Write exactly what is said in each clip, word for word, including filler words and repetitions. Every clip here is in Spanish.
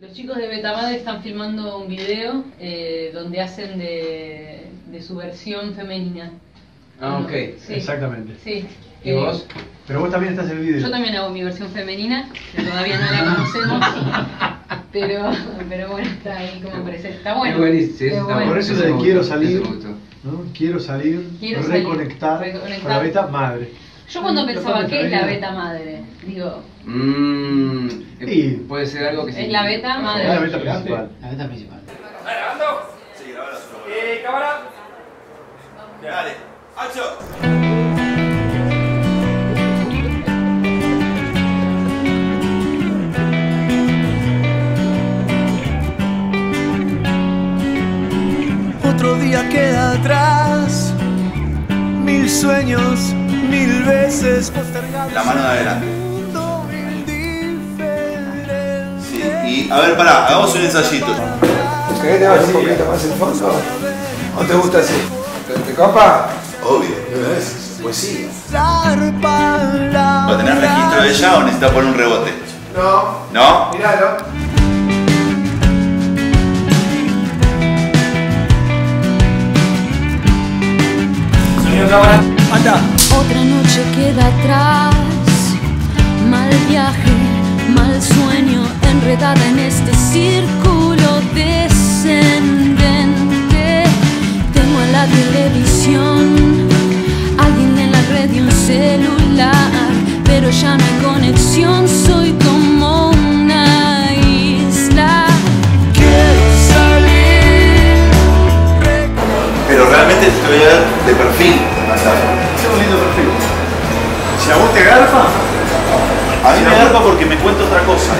Los chicos de Beta Bad están filmando un video eh, donde hacen de, de su versión femenina. Ah, ok, sí. Exactamente. Sí. ¿Y eh, vos? Pero vos también estás en el video. Yo también hago mi versión femenina, que todavía no la conocemos. pero, pero bueno, está ahí como parece. Está bueno. Buenísimo, sí, está bueno. Por eso te quiero salir, ¿no? Quiero salir, quiero reconectar, salir, reconectar con la Beta Madre. Yo cuando pensaba, ¿qué es la Beta Madre? Digo... Mmm... Sí. Puede ser algo que... Es sí. La Beta Madre. Es la Beta principal. La Beta principal. ¿Está grabando? Sí, grabando. Eh, cámara. Ya. Dale. ¡Acción! Otro día queda atrás, mil sueños, mil veces postergados. La mano de adelante. Sí, y a ver, pará, hagamos un ensayito. ¿Querés te vas un poquito más en fondo? ¿O te gusta así? ¿Te copa? Obvio, ¿no? Pues sí. ¿Va a tener registro de ella o necesita poner un rebote? No. ¿No? Miralo. Anda. Otra noche queda atrás, mal viaje, mal sueño, enredada en este círculo descendente. Tengo en la televisión, alguien en la red y un celular, pero ya no hay conexión, soy como una isla. Quiero salir. Pero realmente te voy a ver de perfil. Hacemos lindo perfil. Si a vos te garpa, a mí me garpa porque me cuenta otra cosa.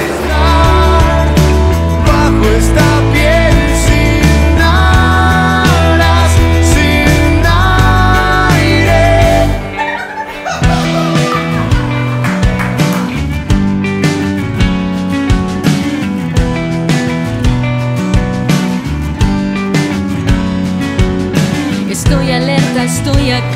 Bajo esta piel sin alas, sin aire. Estoy alerta, estoy acá,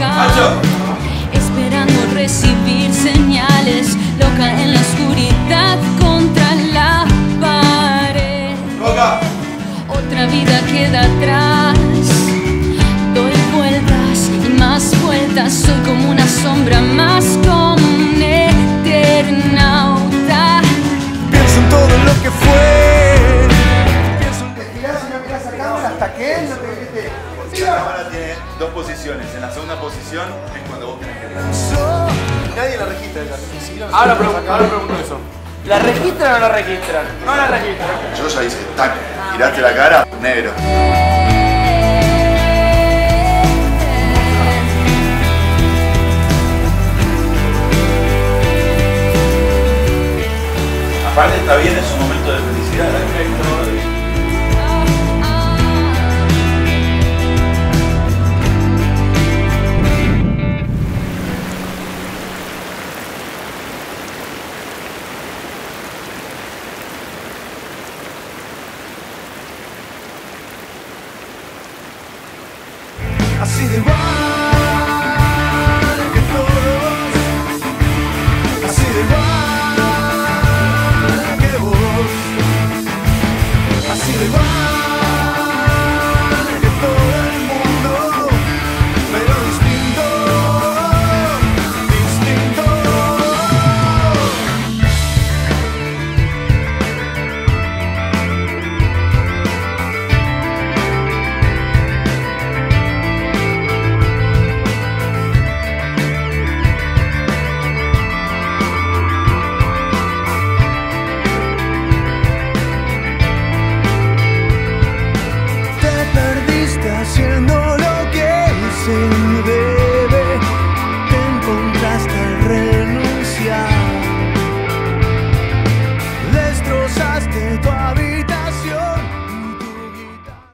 esperando recibir señales, loca en la oscuridad contra la pared. Otra vida queda atrás, doy vueltas y más vueltas, soy como una sombra más, como un eternauta. Pienso en todo lo que fue. Te tirás y no mirás a cámara hasta que él no te grite. La cámara tiene dos posiciones. En la segunda posición es cuando vos tenés que ir. Nadie la registra esa. Ahora pregunto, ahora pregunto eso. ¿La registran o no la registran? No la registran. Yo ya hice tac. Tiraste la cara, negro. Aparte está bien, es un momento de felicidad. I see the world.